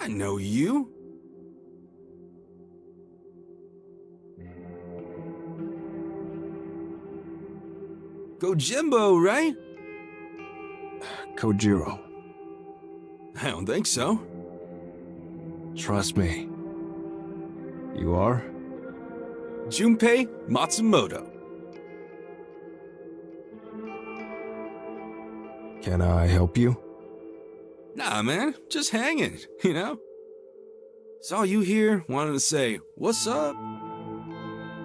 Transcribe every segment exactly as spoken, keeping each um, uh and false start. I know you. Kojimbo, right? Kojiro. I don't think so. Trust me. You are? Junpei Matsumoto. Can I help you? Nah, man, just hanging, you know? Saw you here, wanted to say, what's up?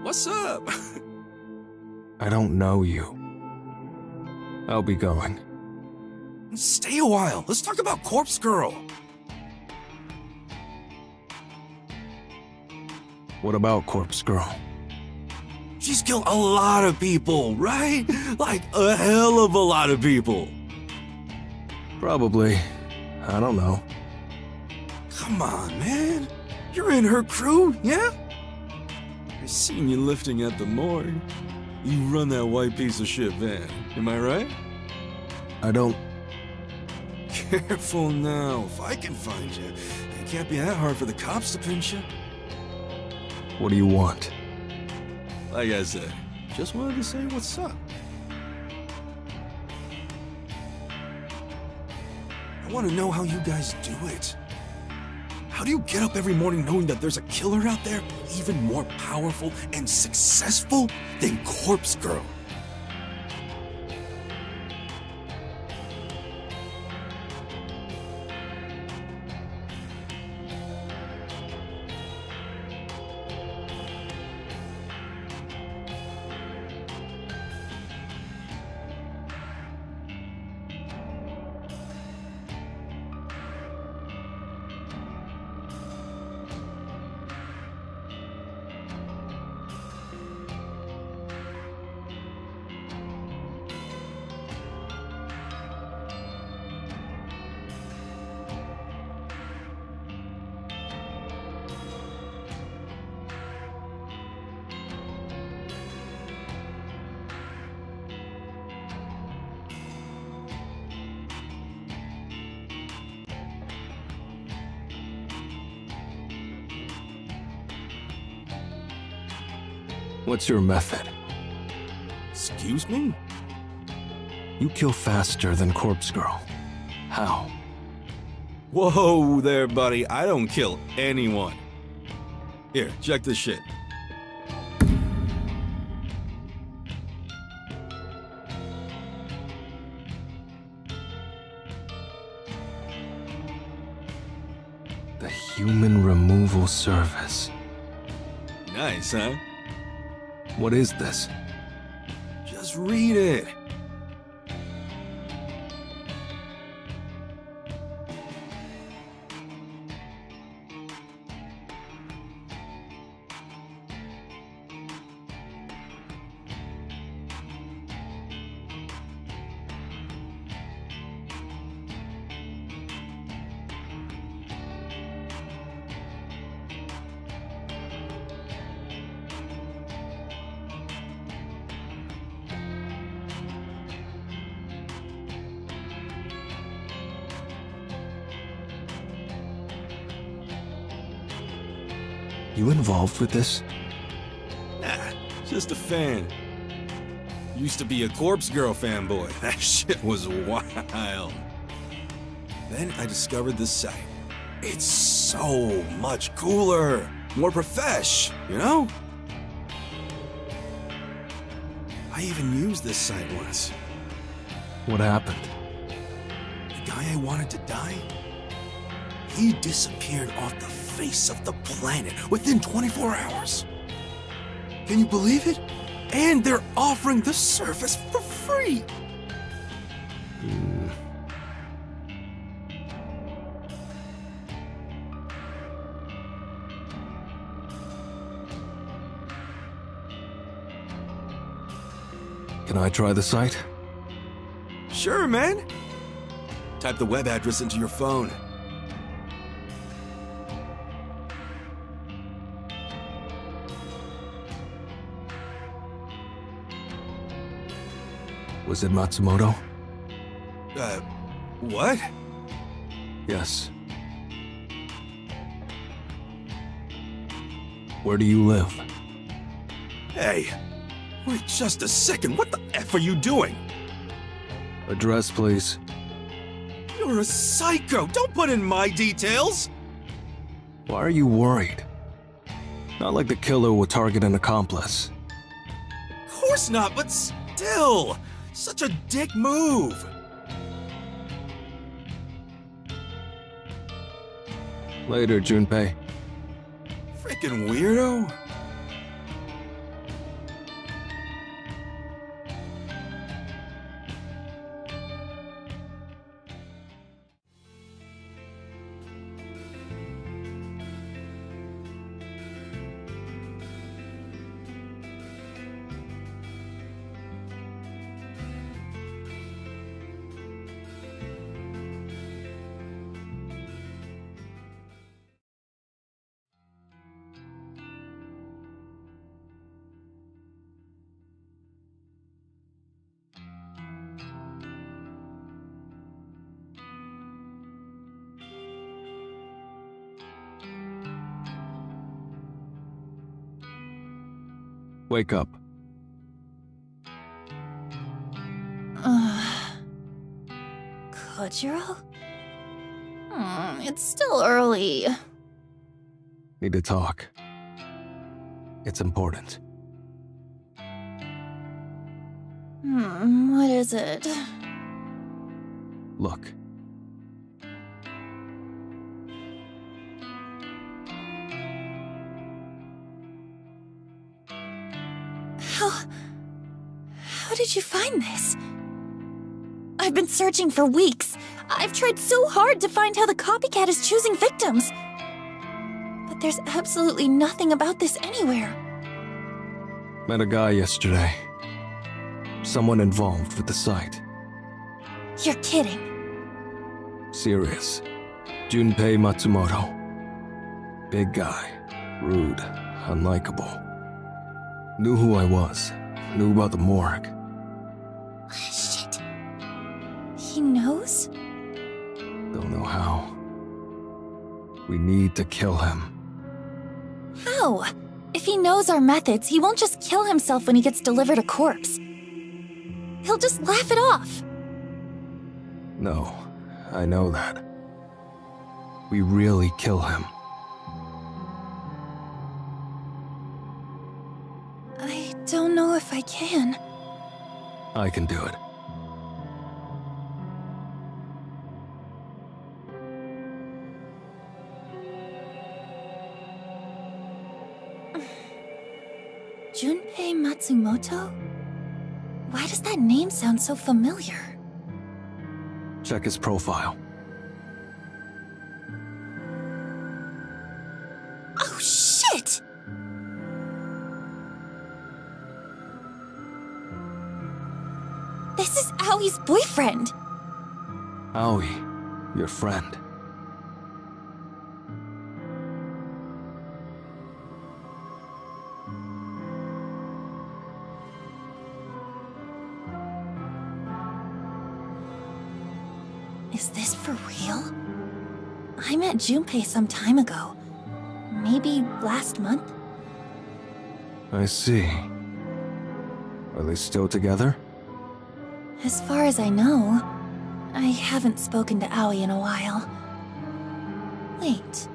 What's up? I don't know you. I'll be going. Stay a while, let's talk about Corpse Girl. What about Corpse Girl? She's killed a lot of people, right? Like a hell of a lot of people. Probably. I don't know. Come on, man. You're in her crew, yeah? I seen you lifting at the morgue. You run that white piece of shit van, am I right? I don't... Careful now. If I can find you, it can't be that hard for the cops to pinch you. What do you want? Like I said, just wanted to say what's up. I want to know how you guys do it. How do you get up every morning knowing that there's a killer out there even more powerful and successful than Corpse Girl? What's your method? Excuse me? You kill faster than Corpse Girl. How? Whoa there, buddy. I don't kill anyone. Here, check this shit. The Human Removal Service. Nice, huh? What is this? Just read it. You involved with this? Nah, just a fan. Used to be a Corpse Girl fanboy. That shit was wild. Then I discovered this site. It's so much cooler, more profesh, you know? I even used this site once. What happened? The guy I wanted to die? He disappeared off the face of the planet within twenty-four hours. Can you believe it? And they're offering the service for free! Mm. Can I try the site? Sure, man. Type the web address into your phone. Was it Matsumoto? Uh, what? Yes. Where do you live? Hey, wait just a second, what the F are you doing? Address, please. You're a psycho, don't put in my details! Why are you worried? Not like the killer will target an accomplice. Of course not, but still! Such a dick move! Later, Junpei. Freaking weirdo! Wake up. Uh, Kojiro? Hmm, it's still early. Need to talk. It's important. Hmm, what is it? Look. Did you find this? I've been searching for weeks. I've tried so hard to find how the copycat is choosing victims. But there's absolutely nothing about this anywhere. Met a guy yesterday. Someone involved with the site. You're kidding. Serious. Junpei Matsumoto. Big guy. Rude. Unlikable. Knew who I was. Knew about the morgue. Shit. He knows? Don't know how. We need to kill him. How? If he knows our methods, he won't just kill himself when he gets delivered a corpse. He'll just laugh it off. No, I know that. We really kill him. I don't know if I can. I can do it. Junpei Matsumoto? Why does that name sound so familiar? Check his profile. Oh, shit! This is Aoi's boyfriend! Aoi, your friend. Is this for real? I met Junpei some time ago. Maybe last month? I see. Are they still together? As far as I know, I haven't spoken to Aoi in a while. Wait.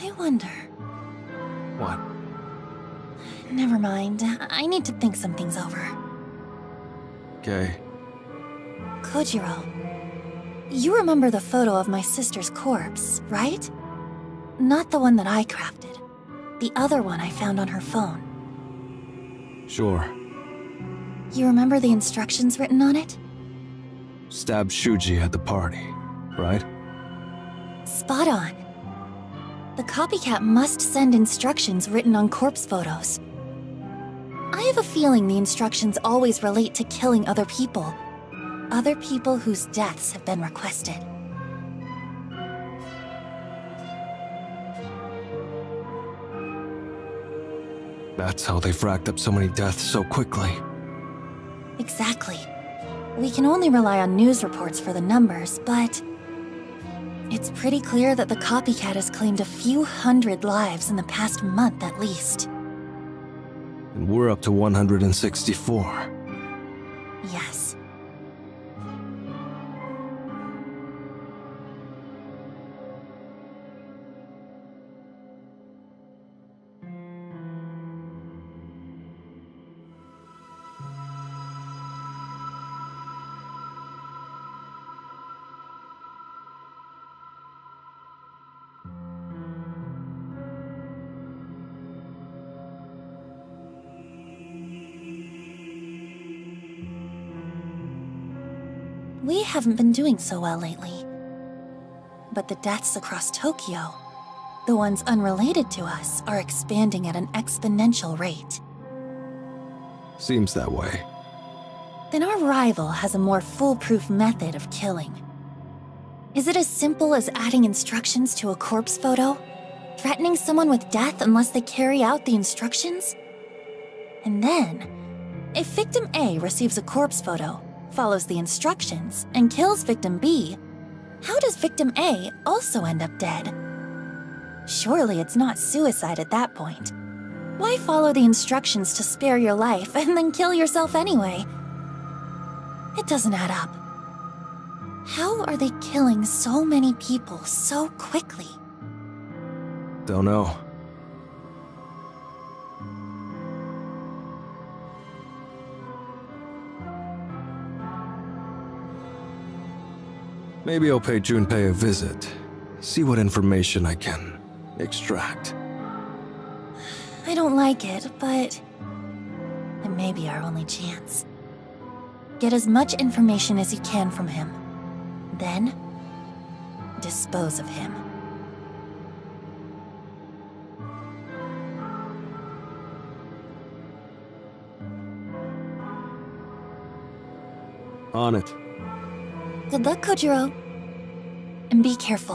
I wonder... What? Never mind. I need to think some things over. Okay. Kojiro, you remember the photo of my sister's corpse, right? Not the one that I crafted. The other one I found on her phone. Sure. You remember the instructions written on it? Stab Shuji at the party, right? Spot on. The copycat must send instructions written on corpse photos. I have a feeling the instructions always relate to killing other people. Other people whose deaths have been requested. That's how they've racked up so many deaths so quickly. Exactly. We can only rely on news reports for the numbers, but... it's pretty clear that the copycat has claimed a few hundred lives in the past month at least. And we're up to one hundred sixty-four. Yes. We haven't been doing so well lately. But the deaths across Tokyo, the ones unrelated to us, are expanding at an exponential rate. Seems that way. Then our rival has a more foolproof method of killing. Is it as simple as adding instructions to a corpse photo? Threatening someone with death unless they carry out the instructions? And then, if victim A receives a corpse photo, follows the instructions, and kills victim B, how does victim A also end up dead? Surely it's not suicide at that point. Why follow the instructions to spare your life and then kill yourself anyway? It doesn't add up. How are they killing so many people so quickly? Don't know. Maybe I'll pay Junpei a visit, see what information I can extract. I don't like it, but it may be our only chance. Get as much information as you can from him, then dispose of him. On it. Good luck, Kojiro. And be careful.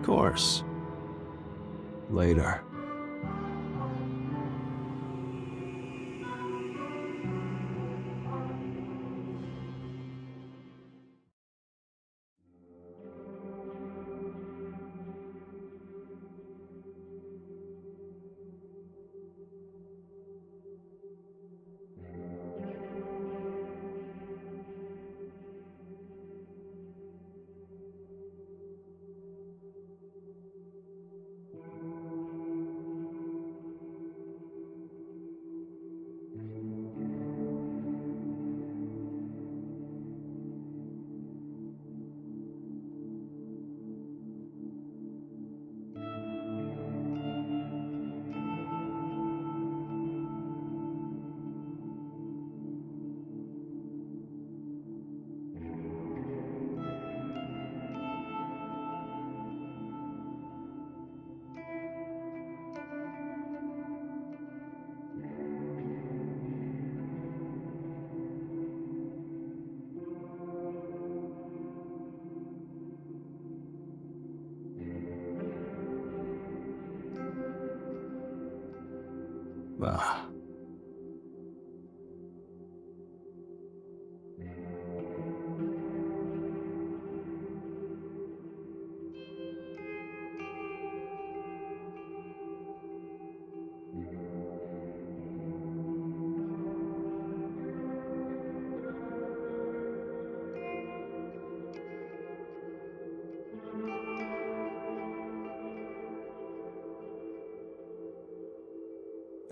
Of course. Later. Ah.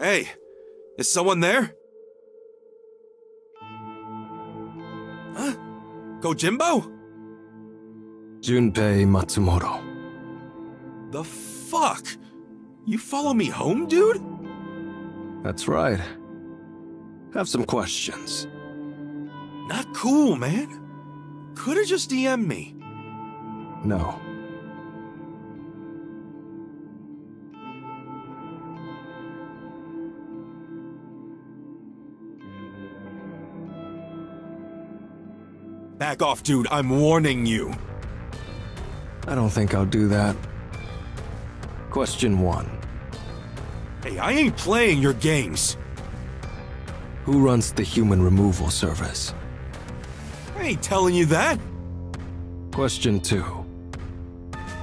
Hey, is someone there? Huh? Kojimbo? Junpei Matsumoto. The fuck? You follow me home, dude? That's right. Have some questions. Not cool, man. Could've just D M'd me. No. Back off, dude. I'm warning you. I don't think I'll do that. Question one. Hey, I ain't playing your games. Who runs the Human Removal Service? I ain't telling you that. Question two.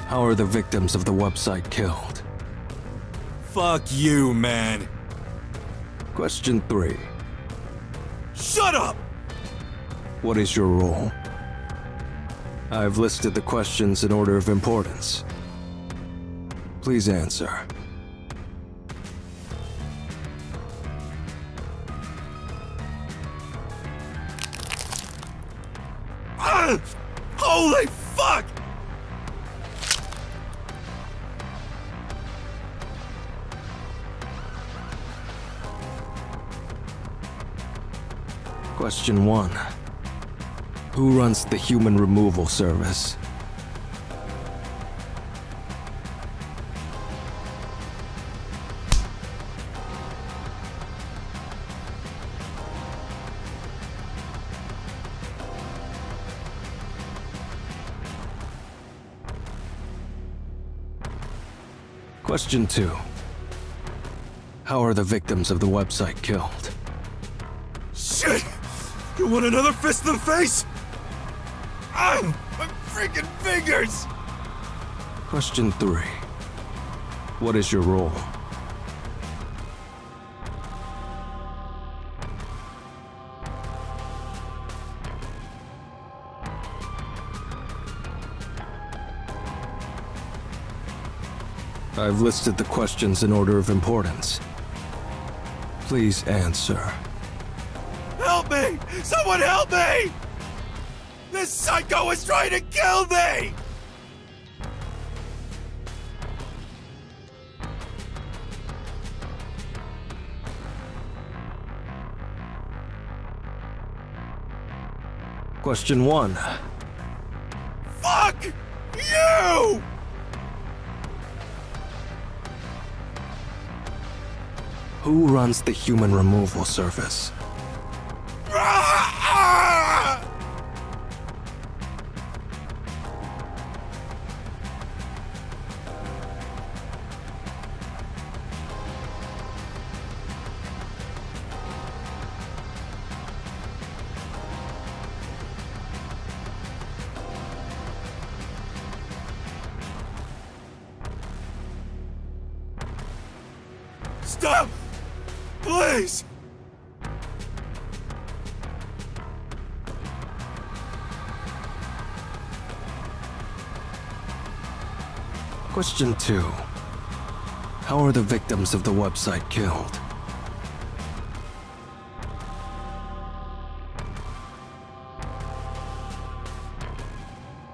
How are the victims of the website killed? Fuck you, man. Question three. Shut up! What is your role? I've listed the questions in order of importance. Please answer. Ah! Holy fuck! Question one. Who runs the Human Removal Service? Question two. How are the victims of the website killed? Shit! You want another fist in the face? Ah, my freaking fingers! Question three. What is your role? I've listed the questions in order of importance. Please answer. Help me! Someone help me! This psycho is trying to kill me! Question one. Fuck you! Who runs the Human Removal Service? Stop! Please! Question two. How are the victims of the website killed?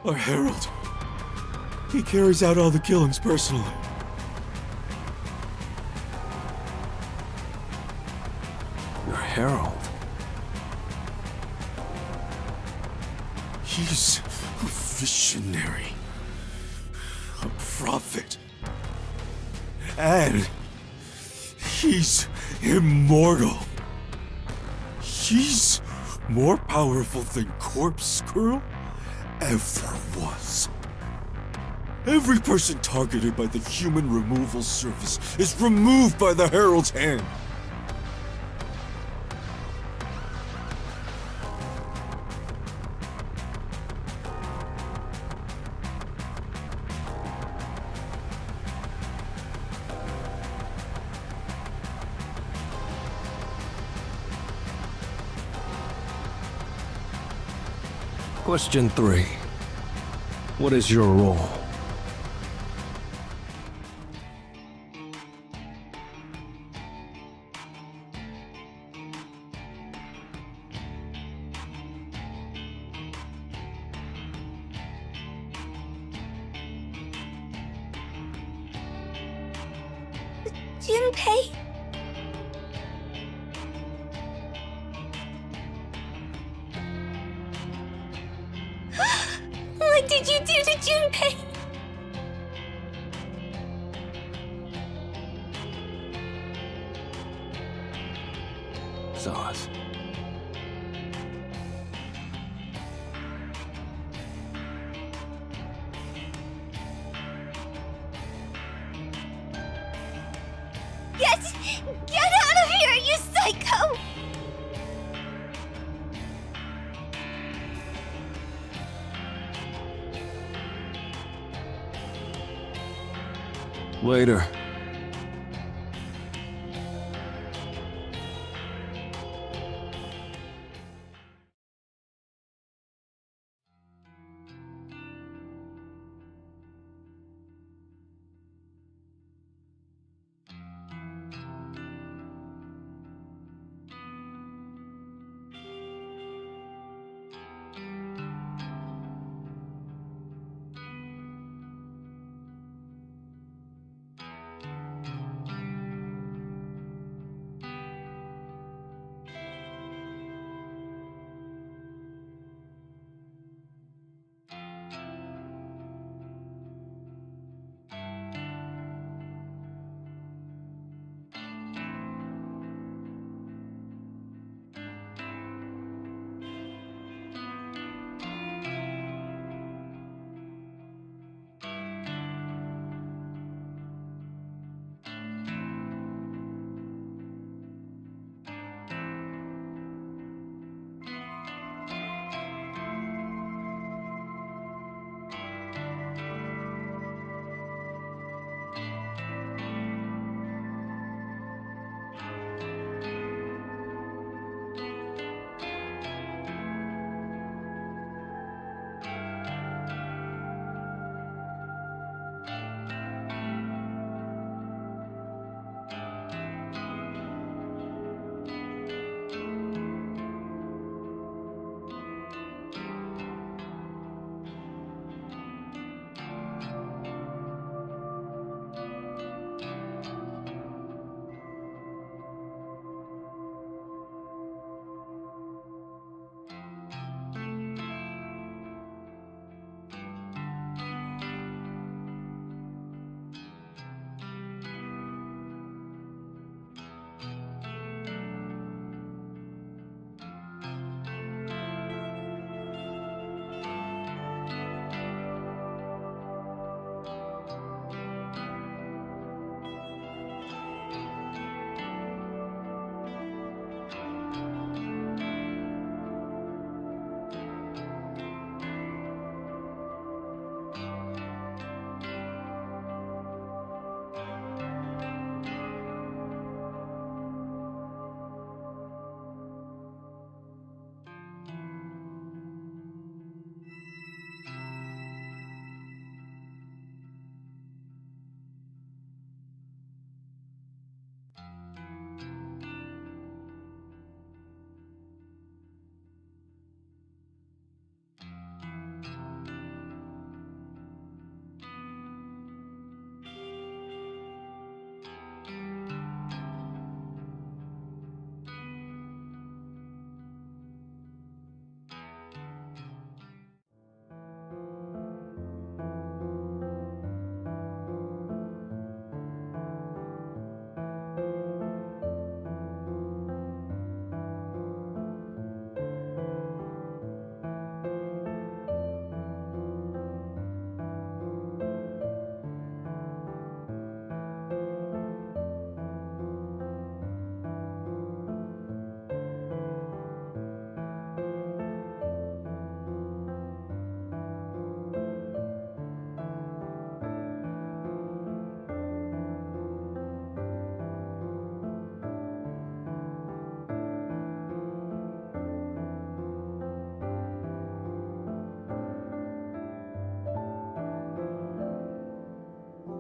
Our Herald. He carries out all the killings personally. Herald. He's a visionary, a prophet, and he's immortal. He's more powerful than Corpse Girl ever was. Every person targeted by the Human Removal Service is removed by the Herald's hand. Question three. What is your role? Junpei? What did you do to Junpei? Sauce. Later.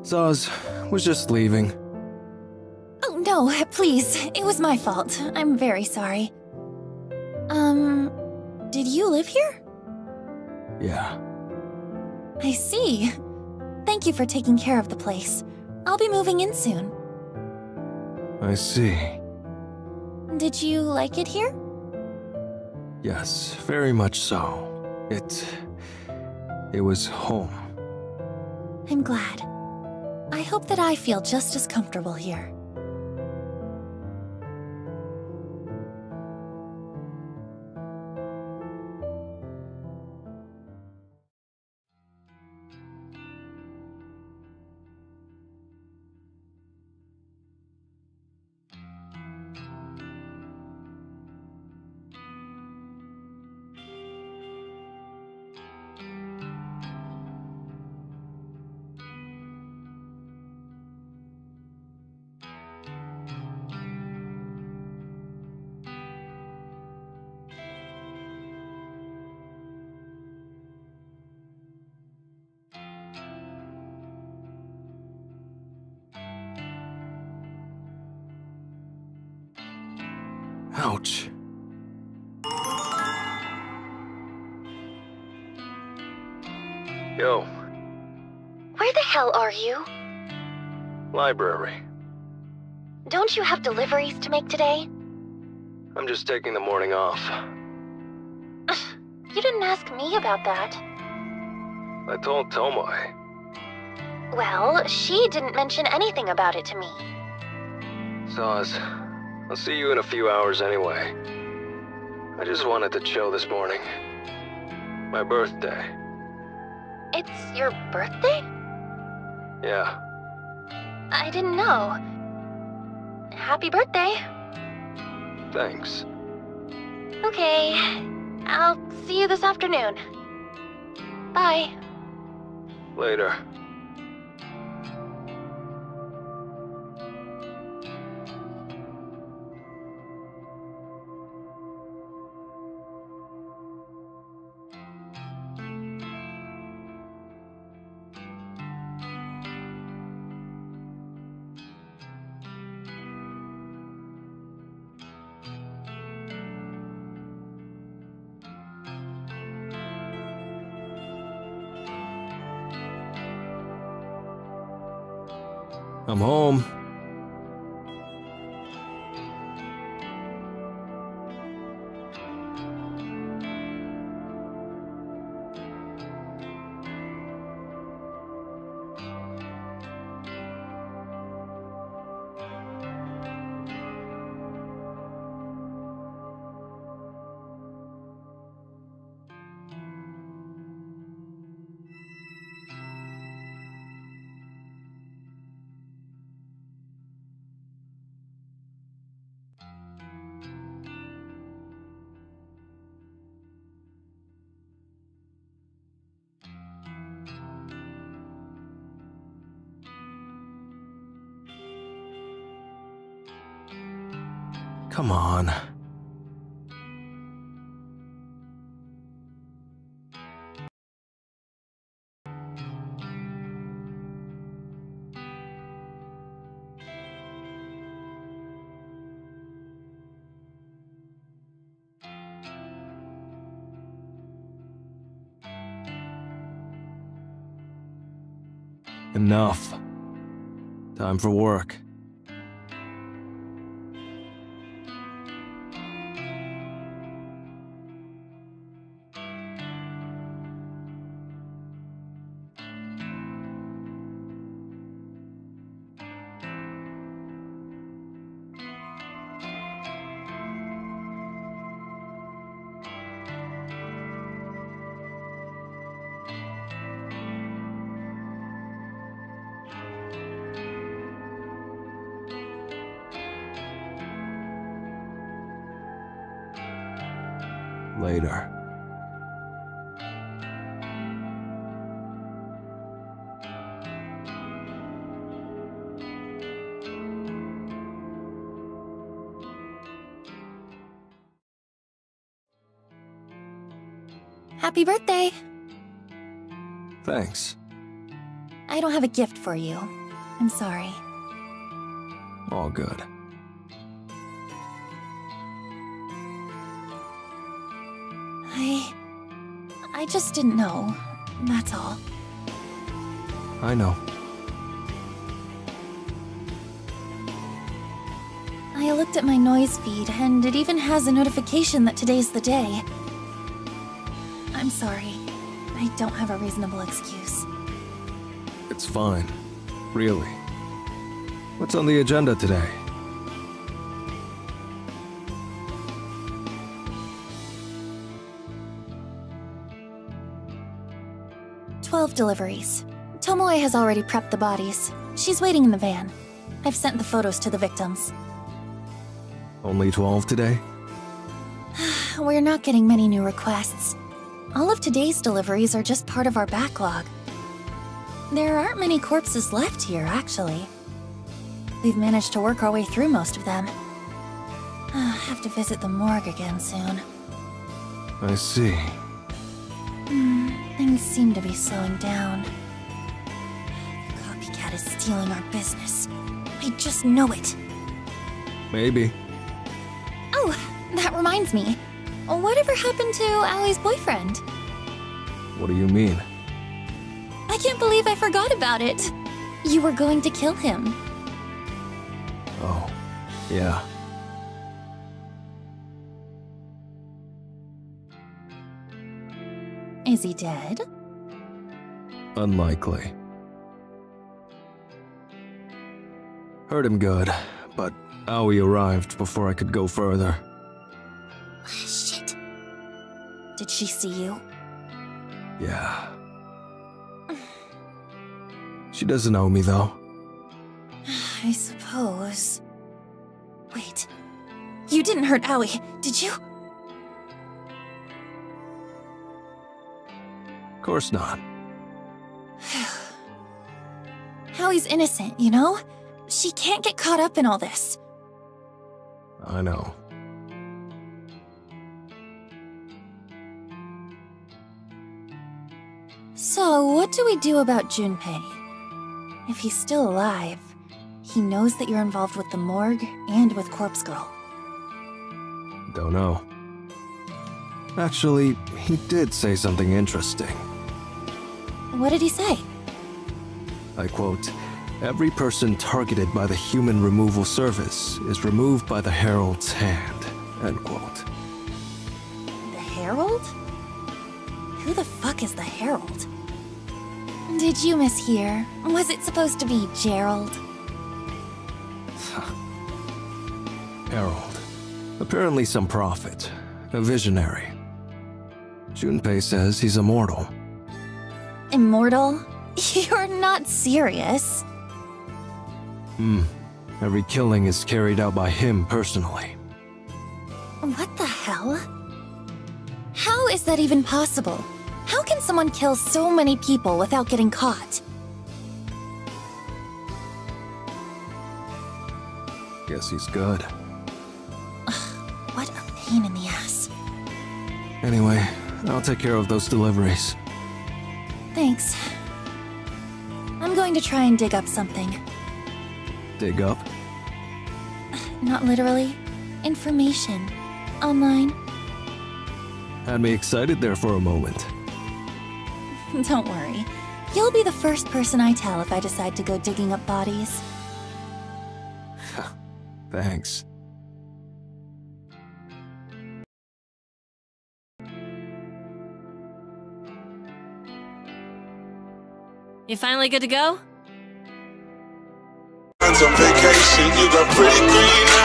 Zaz was just leaving. Oh no, please. It was my fault. I'm very sorry. Um, did you live here? Yeah. I see. Thank you for taking care of the place. I'll be moving in soon. I see. Did you like it here? Yes, very much so. It... it was home. I'm glad. I hope that I feel just as comfortable here. Ouch. Yo. Where the hell are you? Library. Don't you have deliveries to make today? I'm just taking the morning off. You didn't ask me about that. I told Tomoe. Well, she didn't mention anything about it to me. Saws. I'll see you in a few hours anyway. I just wanted to chill this morning. My birthday. It's your birthday? Yeah. I didn't know. Happy birthday. Thanks. Okay. I'll see you this afternoon. Bye. Later. I'm home. Come on. Enough. Time for work. Later. Happy birthday! Thanks. I don't have a gift for you. I'm sorry. All good. I... I just didn't know, that's all. I know. I looked at my noise feed, and it even has a notification that today's the day. I'm sorry. I don't have a reasonable excuse. It's fine. Really. What's on the agenda today? Twelve deliveries. Tomoe has already prepped the bodies. She's waiting in the van. I've sent the photos to the victims. Only twelve today? We're not getting many new requests. All of today's deliveries are just part of our backlog. There aren't many corpses left here, actually. We've managed to work our way through most of them. I have to visit the morgue again soon. I see. Hmm, things seem to be slowing down. The copycat is stealing our business. I just know it. Maybe. Oh, that reminds me. Whatever happened to Aoi's boyfriend? What do you mean? I can't believe I forgot about it. You were going to kill him. Oh, yeah. Is he dead? Unlikely. Hurt him good, but Aoi arrived before I could go further. Shit. Did she see you? Yeah. She doesn't owe me, though. I suppose. Wait. You didn't hurt Aoi, did you? Of course not. Aoi's innocent, you know? She can't get caught up in all this. I know. So, what do we do about Junpei? If he's still alive, he knows that you're involved with the morgue and with Corpse Girl. Don't know. Actually, he did say something interesting. What did he say? I quote, "Every person targeted by the Human Removal Service is removed by the Herald's hand," end quote. The Herald? Who the fuck is the Herald? Did you mishear? Was it supposed to be Gerald? Herald. Apparently some prophet. A visionary. Junpei says he's immortal. Immortal? You're not serious. Hmm. Every killing is carried out by him personally. What the hell? How is that even possible? How can someone kill so many people without getting caught? Guess he's good. Ugh, what a pain in the ass. Anyway, I'll take care of those deliveries. Thanks. I'm going to try and dig up something. Dig up? Not literally. Information. Online. Had me excited there for a moment. Don't worry. You'll be the first person I tell if I decide to go digging up bodies. Thanks. You finally good to go? On vacation, you got pretty green.